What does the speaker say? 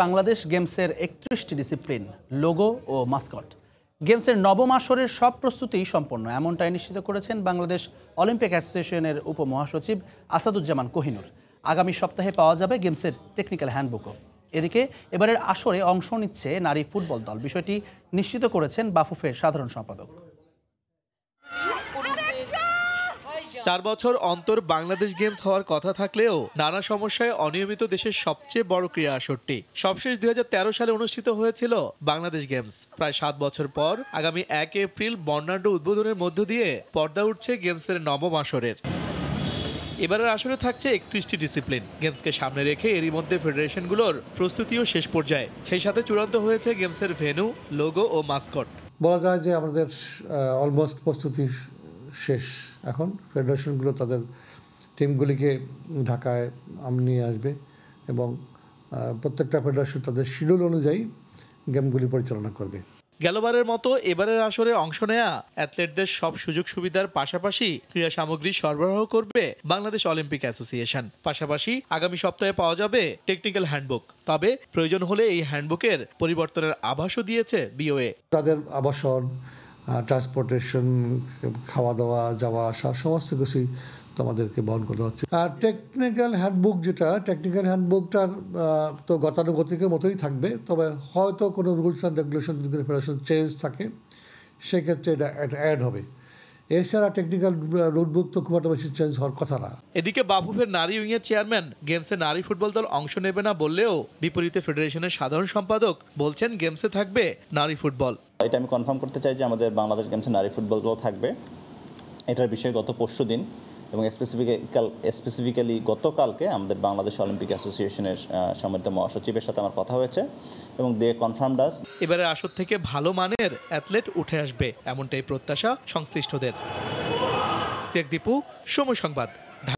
Bangladesh गेम्सर 31टी discipline लोगो और mascot गेम्सर नवम आसर सब प्रस्तुति सम्पन्न एमनटाई निश्चित करेছেন बांग्लादेश ओलम्पिक एसोसिएशनर उपमहासचिव आसादुज्जामान कोहिनुर। आगामी सप्ताहे पाওয়া যাবে गेम्सर टेक्निकल हैंडबुकও। এদিকে এবারের আসরে অংশ নিচ্ছে নারী ফুটবল দল, বিষয়টি নিশ্চিত করেছেন বাফুফের সাধারণ সম্পাদক। ৪ বছর অন্তর বাংলাদেশ গেমস হওয়ার কথা থাকলেও নানা সমস্যায় অনিয়মিত দেশের সবচেয়ে বড় ক্রীড়া আসরটি সবশেষ ২০১৩ সালে অনুষ্ঠিত হয়েছিল। বাংলাদেশ গেমস প্রায় ৭ বছর পর আগামী ১ এপ্রিল বর্ণাঢ্য উদ্বোধনের মধ্য দিয়ে পর্দা উঠছে গেমসের নবম আসরের। এবারের আসরে থাকছে ৩১টি ডিসিপ্লিন। গেমসকে সামনে রেখে এরই মধ্যে ফেডারেশনগুলোর প্রস্তুতিও শেষ পর্যায়ে, সেই সাথে চূড়ান্ত হয়েছে গেমসের ভেন্যু, লোগো ও মাস্কট। বলা যায় যে আমাদের অলমোস্ট প্রস্তুতি শেষ। এখন ফেডারেশনগুলো তাদের টিমগুলিকে ঢাকায় নিয়ে আসবে এবং প্রত্যেকটা ফেডারেশন তাদের শিডিউল অনুযায়ী গেমগুলি পরিচালনা করবে। গেলবারের মতো এবারের আসরে অংশ নেয়া অ্যাথলেটদের সব সুযোগ সুবিধার পাশাপাশি ক্রীড়া সামগ্রী সরবরাহ করবে বাংলাদেশ অলিম্পিক অ্যাসোসিয়েশন। পাশাপাশি আগামী সপ্তাহে পাওয়া যাবে টেকনিক্যাল হ্যান্ডবুক। তবে প্রয়োজন হলে এই হ্যান্ডবুকের পরিবর্তনের আভাসও দিয়েছে বিওএ। তাদের আবাসন, ট্রান্সপোর্টেশন, খাওয়া দাওয়া, যাওয়া আসা সমস্ত কিছুই তোমাদেরকে বহন করতে হচ্ছে। আর টেকনিক্যাল হ্যান্ডবুক যেটা, টেকনিক্যাল হ্যান্ডবুকটার তো গতানুগতিকের মতোই থাকবে, তবে হয়তো কোনো rules and regulation federation change থাকে সেক্ষেত্রে এটা অ্যাড হবে। এছাড়া টেকনিক্যাল রুটবুক তো খুব একটা বেশি চেঞ্জ হওয়ার কথা না। এদিকে বাফুফের নারী উইংয়ের চেয়ারম্যান গেমসে নারী ফুটবল দল অংশ নেবে না বললেও বিপরীতে ফেডারেশনের সাধারণ সম্পাদক বলছেন গেমসে থাকবে নারী ফুটবল। এটা আমি কনফার্ম করতে চাই যে আমাদের বাংলাদেশ গেমসে নারী ফুটবল দল থাকবে। এটার বিষয়ে গত পরশু দিন এবং স্পেসিফিক্যালি গতকালকে আমাদের বাংলাদেশ অলিম্পিক অ্যাসোসিয়েশনের সম্মানিত মহাসচিবের সাথে আমার কথা হয়েছে এবং দে কনফার্মড আস এবারে আসর থেকে ভালো মানের অ্যাথলেট উঠে আসবে, এমনটাই প্রত্যাশা সংশ্লিষ্টদের। সিদ্দিক দীপু, সময় সংবাদ।